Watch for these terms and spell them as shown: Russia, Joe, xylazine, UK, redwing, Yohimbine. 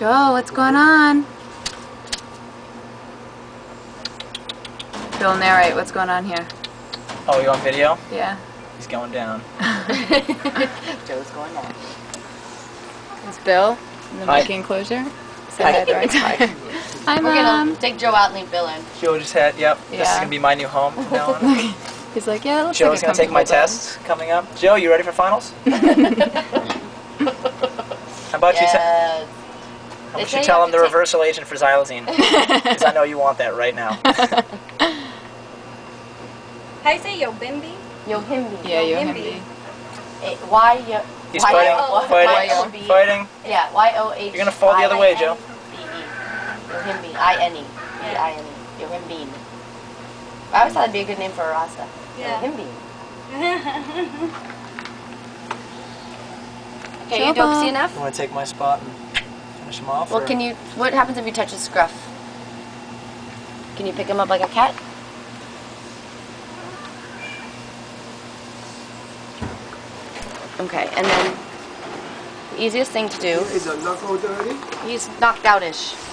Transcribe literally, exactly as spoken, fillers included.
Joe, what's going on? Joe, narrate what's going on here. Oh, you on video? Yeah. He's going down. Joe's going down. It's Bill in the mic enclosure. Hi. Hi. Hi, Mom. We're gonna take Joe out and leave Bill in. Joe just had, yep, yeah. This is going to be my new home from now on. He's like, yeah, it looks Joe's like going to take my tests coming up. Joe, you ready for finals? How about yes. you How about you tell him the reversal agent for xylazine? Because I know you want that right now. How do you say Yohimbine? Yohimbine. Yeah, Yohimbine. Why? He's fighting. Fighting. Fighting. Yeah, Y O H. You're going to fall the other way, Joe. Yohimbine. I N E. B I N E. Yohimbine. I always thought that'd be a good name for a Rasta. Yeah. Yohimbine. Okay, you don't see enough? You want to take my spot and finish him off? Well, or? Can you, what happens if you touch his scruff? Can you pick him up like a cat? Okay, and then the easiest thing to do... Is a knuckle dirty? He's knocked out-ish.